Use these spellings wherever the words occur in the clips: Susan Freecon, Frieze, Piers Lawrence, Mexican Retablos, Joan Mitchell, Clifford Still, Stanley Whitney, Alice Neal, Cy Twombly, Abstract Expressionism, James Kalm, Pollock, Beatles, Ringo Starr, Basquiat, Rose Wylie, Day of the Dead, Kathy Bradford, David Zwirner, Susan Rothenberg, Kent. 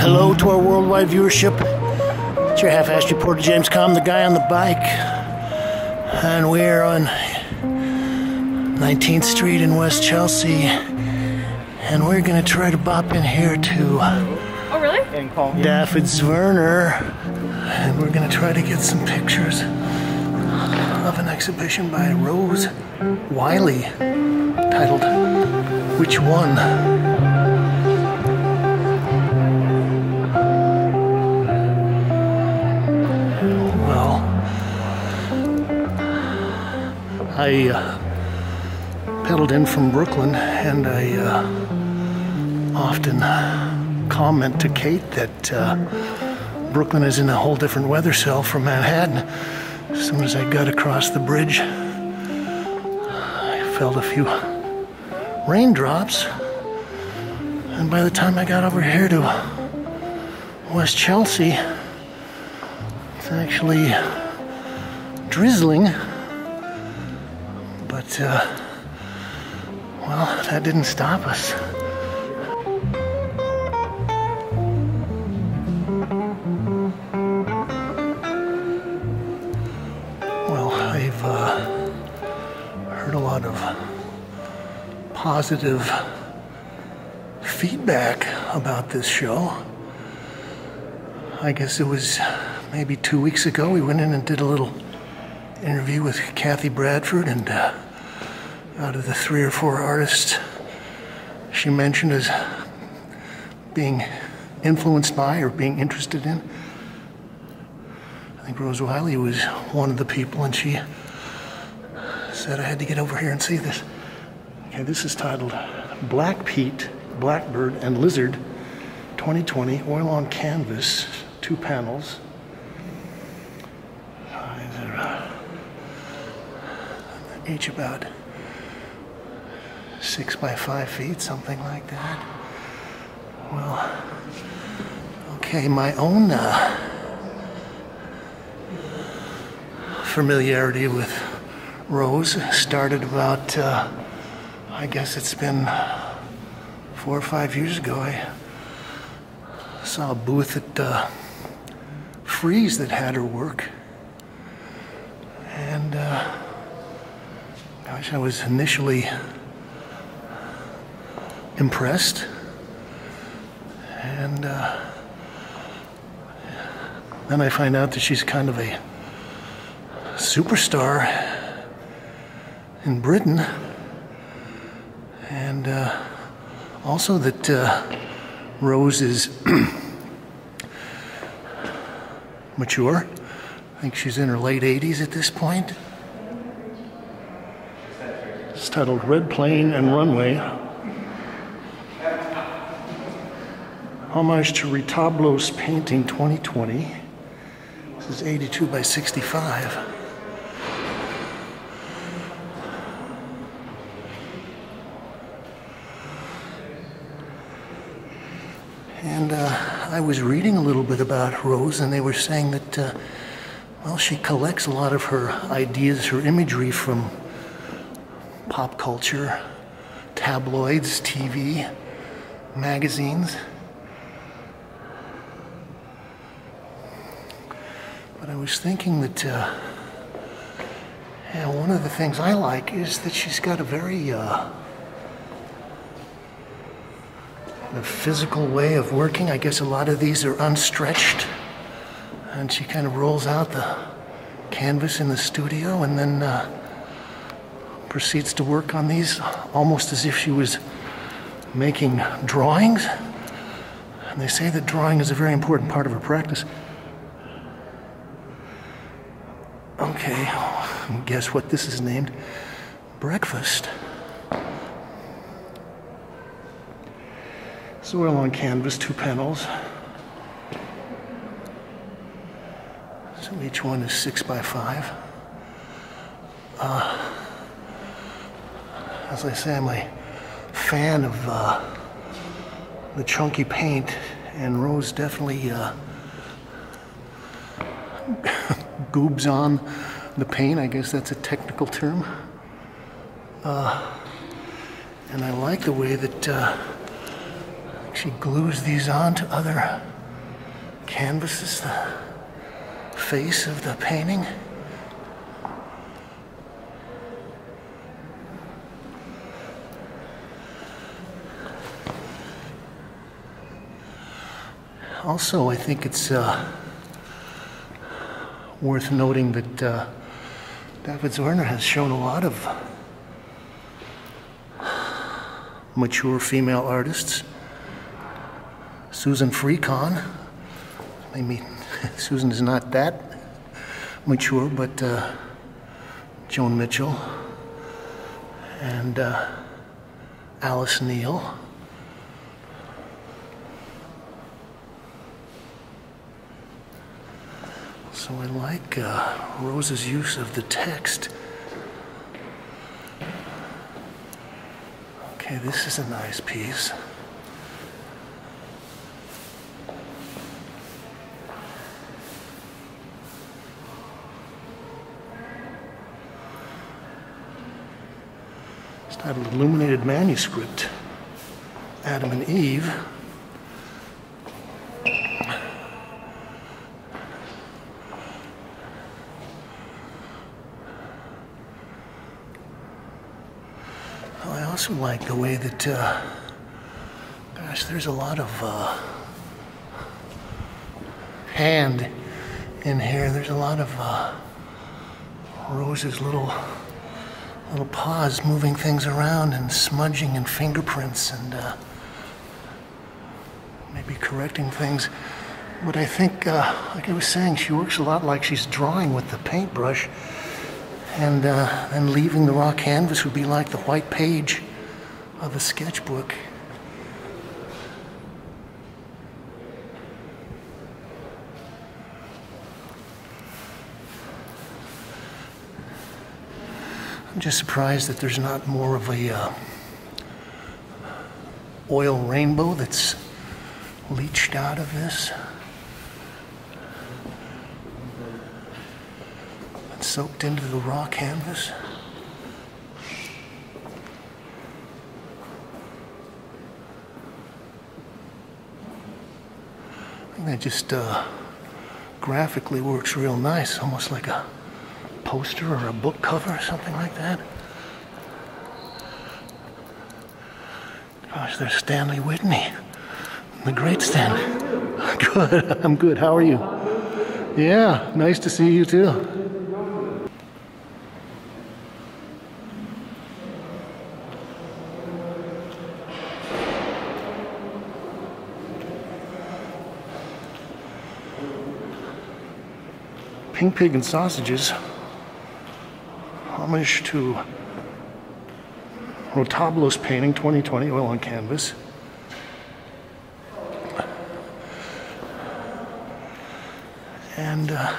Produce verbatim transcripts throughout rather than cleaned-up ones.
Hello to our worldwide viewership. It's your half-assed reporter, James Kalm, the guy on the bike. And we're on nineteenth street in West Chelsea. And we're going to try to bop in here to oh, really? David Zwirner. And we're going to try to get some pictures of an exhibition by Rose Wylie titled, Which One? I uh, pedaled in from Brooklyn, and I uh, often comment to Kate that uh, Brooklyn is in a whole different weather cell from Manhattan. As soon as I got across the bridge, I felt a few raindrops, and by the time I got over here to West Chelsea, it's actually drizzling. But, uh, well, that didn't stop us. Well, I've uh, heard a lot of positive feedback about this show. I guess it was maybe two weeks ago we went in and did a little interview with Kathy Bradford, and uh, out of the three or four artists she mentioned as being influenced by or being interested in, I think Rose Wylie was one of the people, and she said, I had to get over here and see this. Okay, this is titled Black Pete, Blackbird, and Lizard twenty twenty, oil on canvas, two panels. Each about six by five feet, something like that. Well, okay, my own uh, familiarity with Rose started about, uh, I guess it's been four or five years ago. I saw a booth at uh, Frieze that had her work. And uh, I was initially impressed, and uh, then I find out that she's kind of a superstar in Britain, and uh, also that uh, Rose is mature. I think she's in her late eighties at this point. It's titled Red Plane and Runway. Homage to Retablos Painting twenty twenty. This is eighty-two by sixty-five. And uh, I was reading a little bit about Rose, and they were saying that, uh, well, she collects a lot of her ideas, her imagery from pop culture, tabloids, T V, magazines. But I was thinking that uh, yeah, one of the things I like is that she's got a very uh, the physical way of working. I guess a lot of these are unstretched. And she kind of rolls out the canvas in the studio and then uh, proceeds to work on these almost as if she was making drawings. And they say that drawing is a very important part of her practice. Okay, guess what this is named? Breakfast. This is oil on canvas, two panels. So each one is six by five. Uh, as I say, I'm a fan of uh, the chunky paint, and Rose definitely uh, goobs on the paint. I guess that's a technical term. Uh, and I like the way that uh, she glues these on to other canvases, the face of the painting. Also, I think it's uh, worth noting that uh, David Zwirner has shown a lot of mature female artists. Susan Freecon, I mean, Susan is not that mature, but uh, Joan Mitchell and uh, Alice Neal. So I like uh, Rose's use of the text. Okay, this is a nice piece. It's titled Illuminated Manuscript, Adam and Eve. I also like the way that, uh, gosh, there's a lot of uh, hand in here. There's a lot of uh, Rose's little little paws moving things around and smudging and fingerprints and uh, maybe correcting things. But I think, uh, like I was saying, she works a lot like she's drawing with the paintbrush. And uh, then leaving the raw canvas would be like the white page of a sketchbook. I'm just surprised that there's not more of a uh, oil rainbow that's leached out of this. Soaked into the raw canvas. I think that just uh, graphically works real nice, almost like a poster or a book cover or something like that. Gosh, there's Stanley Whitney, the great Stanley. Good, I'm good, how are you? Yeah, nice to see you too. King Pig and Sausages, homage to Retablos painting, twenty twenty, oil on canvas. And uh,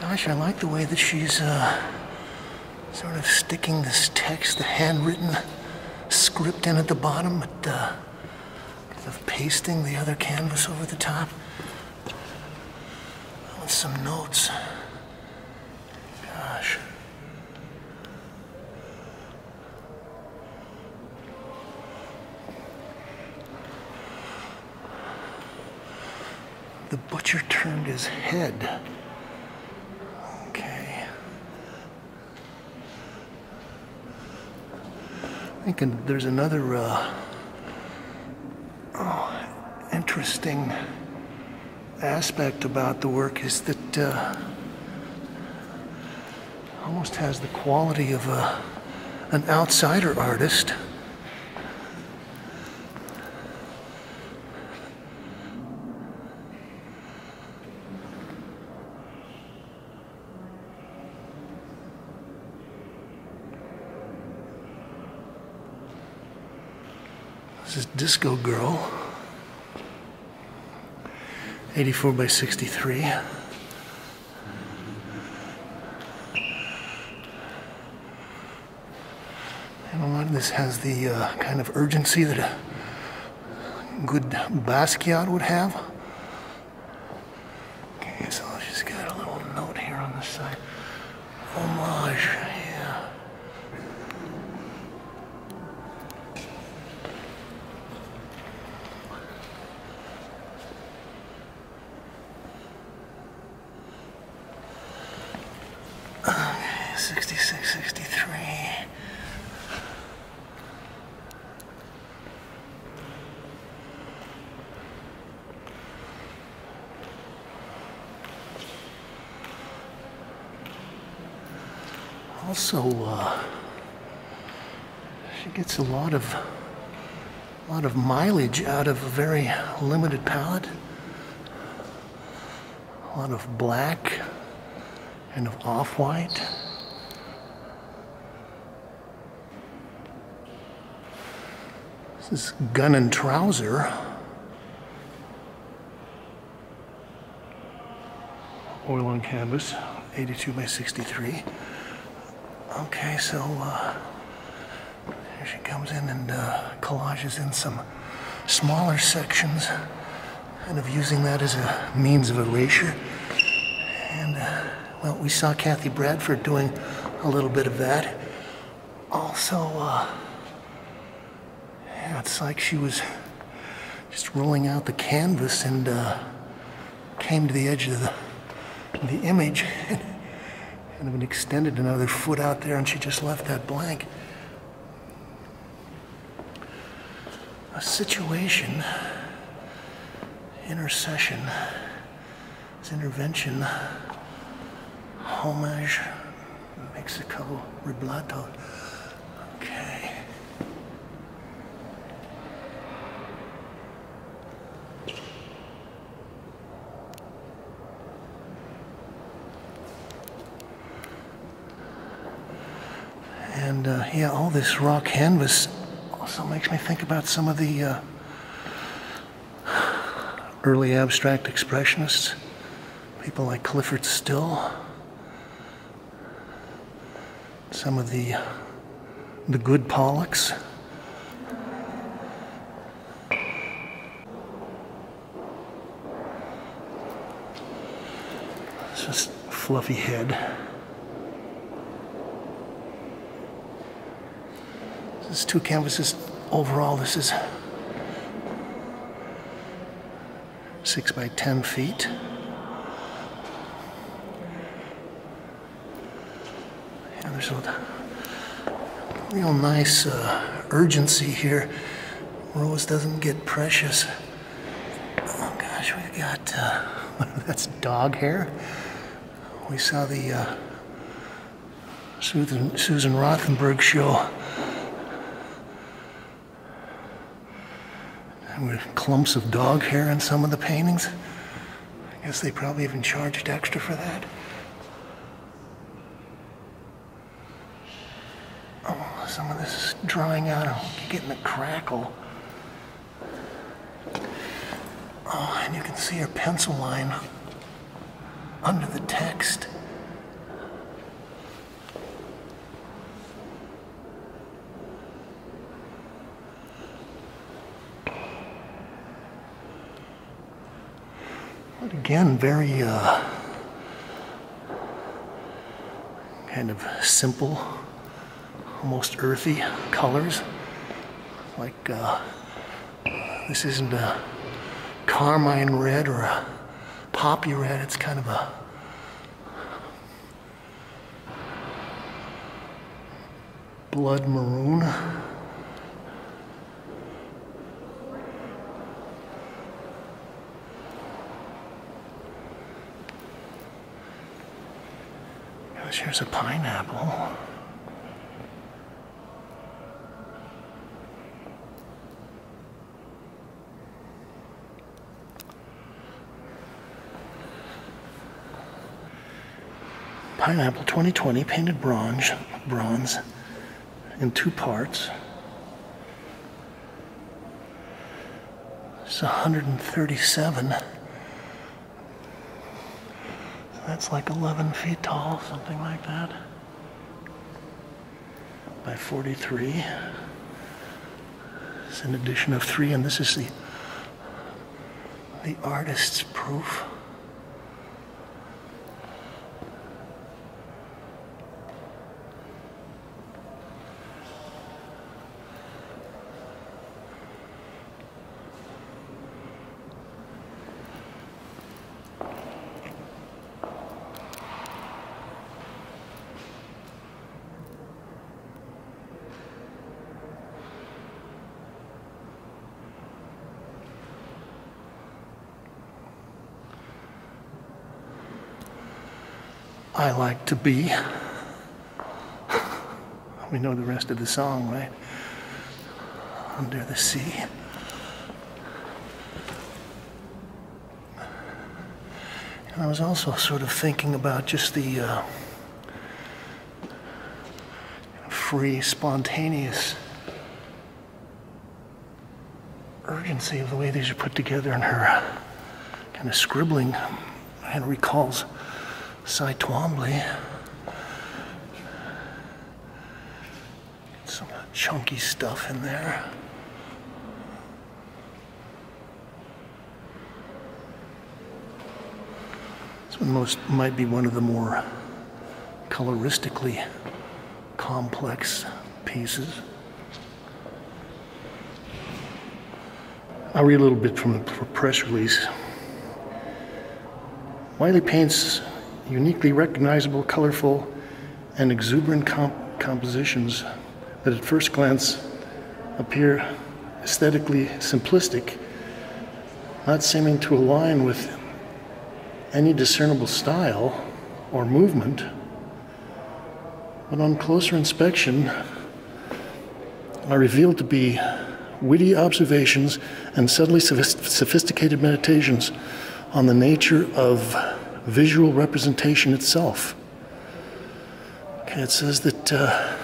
gosh, I like the way that she's uh, sort of sticking this text, the handwritten script in at the bottom, but uh, of pasting the other canvas over the top. Some notes. Gosh. The butcher turned his head. Okay. I think there's another uh, interesting aspect about the work is that uh, almost has the quality of a, an outsider artist. This is Disco Girl, eighty-four by sixty-three. And a lot of this has the uh, kind of urgency that a good Basquiat would have. Okay, so I'll just get a little note here on the side. Homage. sixty-six, sixty-three. Also, uh, she gets a lot of a lot of mileage out of a very limited palette. A lot of black and of off-white. This is Gun and Trouser. Oil on canvas, eighty-two by sixty-three. Okay, so uh, here she comes in and uh, collages in some smaller sections, kind of using that as a means of erasure. And, uh, well, we saw Kathy Bradford doing a little bit of that. Also, uh, yeah, it's like she was just rolling out the canvas and uh, came to the edge of the, the image and kind of extended another foot out there, and she just left that blank. A situation, intercession, it's intervention, homage, Mexico, Retablos. Okay. And uh, yeah, all this raw canvas also makes me think about some of the uh, early abstract expressionists, people like Clifford Still. Some of the the good Pollocks. It's just fluffy head. This is two canvases overall. This is six by ten feet. There's a real nice uh, urgency here. Rose doesn't get precious. Oh gosh, we've got, uh, that's dog hair. We saw the uh, Susan, Susan Rothenberg show. And with clumps of dog hair in some of the paintings. I guess they probably even charged extra for that. Some of this is drying out, I'm getting a crackle. Oh, and you can see her pencil line under the text. But again, very uh, kind of simple, almost earthy colors. Like uh, this isn't a carmine red or a poppy red. It's kind of a blood maroon. gosh, here's a pineapple. Pineapple twenty twenty, painted bronze, bronze in two parts. It's one hundred thirty-seven. That's like eleven feet tall, something like that, by forty-three. It's an edition of three, and this is the the artist's proof. I like to be. We know the rest of the song, right? Under the sea. And I was also sort of thinking about just the uh, free, spontaneous urgency of the way these are put together, and her kind of scribbling and recalls Cy Twombly. Some chunky stuff in there. This one most might be one of the more coloristically complex pieces. I'll read a little bit from the press release. Wylie paints uniquely recognizable, colorful, and exuberant comp compositions that at first glance appear aesthetically simplistic, not seeming to align with any discernible style or movement, but on closer inspection are revealed to be witty observations and subtly sophisticated meditations on the nature of visual representation itself. Okay, it says that uh,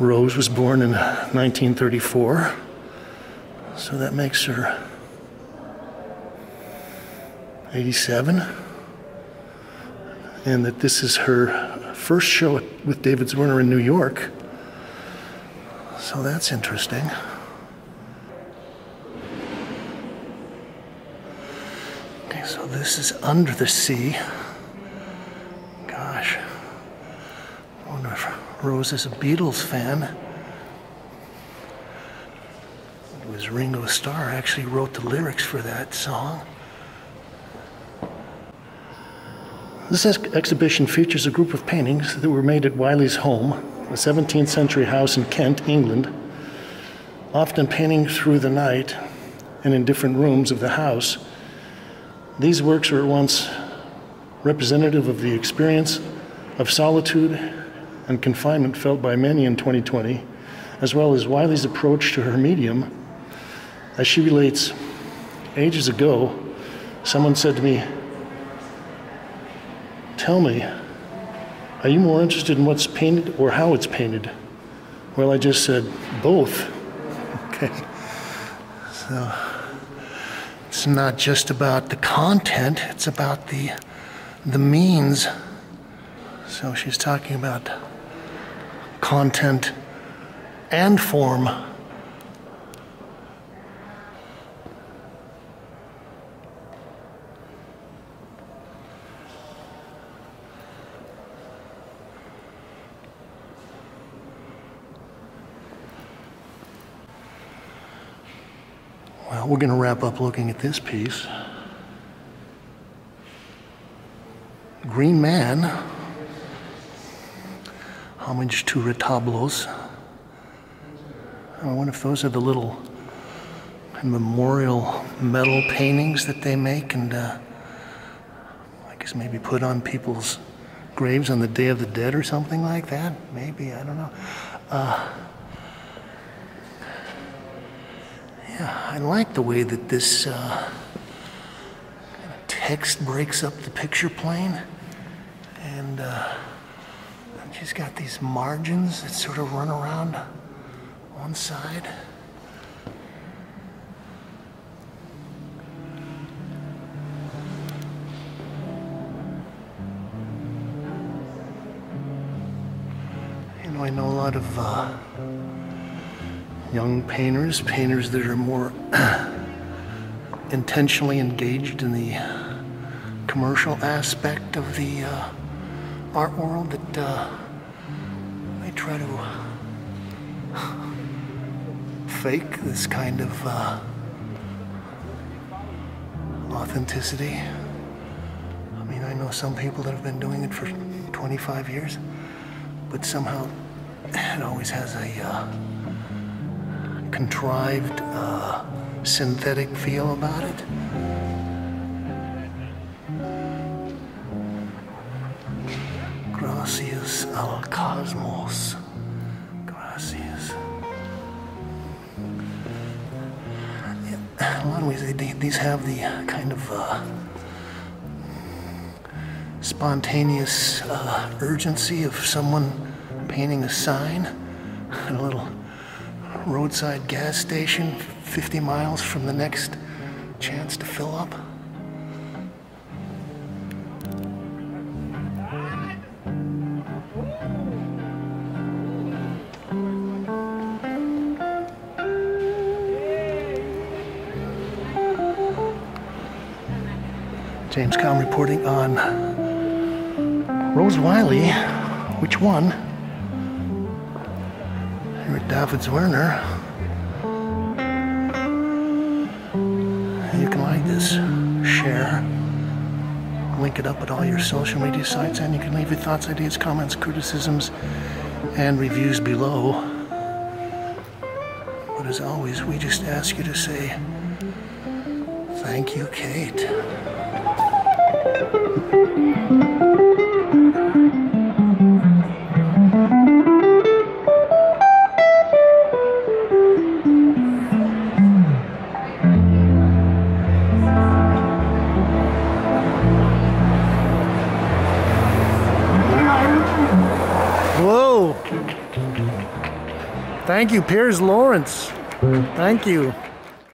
Rose was born in nineteen thirty-four, so that makes her eighty-seven, and that this is her first show with David Zwirner in New York, so that's interesting. So this is Under the Sea. Gosh, I wonder if Rose is a Beatles fan. It was Ringo Starr actually wrote the lyrics for that song. This ex exhibition features a group of paintings that were made at Wylie's home, a seventeenth century house in Kent, England, often painting through the night and in different rooms of the house. These works are at once representative of the experience of solitude and confinement felt by many in twenty twenty, as well as Wylie's approach to her medium. As she relates, ages ago, someone said to me, "Tell me, are you more interested in what's painted or how it's painted?" Well, I just said, both. Okay. So. It's not just about the content, it's about the the means. So she's talking about content and form. We're going to wrap up looking at this piece. Green Man, homage to retablos. I wonder if those are the little memorial metal paintings that they make and uh, I guess maybe put on people's graves on the Day of the Dead or something like that? Maybe, I don't know. Uh, yeah, I like the way that this uh, text breaks up the picture plane. And uh, she's got these margins that sort of run around one side. I know a lot of uh, young painters, painters that are more intentionally engaged in the commercial aspect of the uh, art world, that uh, they try to fake this kind of uh, authenticity. I mean, I know some people that have been doing it for twenty-five years, but somehow it always has a uh, contrived, uh, synthetic feel about it. Gracias al cosmos. Gracias. Yeah, in a lot of ways, they, these have the kind of uh, spontaneous uh, urgency of someone painting a sign at a little roadside gas station fifty miles from the next chance to fill up. James Kalm reporting on Rose Wylie. Which one? David Zwirner. You can like this, share, link it up at all your social media sites, and you can leave your thoughts, ideas, comments, criticisms, and reviews below. But as always, we just ask you to say, thank you, Kate. Thank you, Piers Lawrence. Thank you.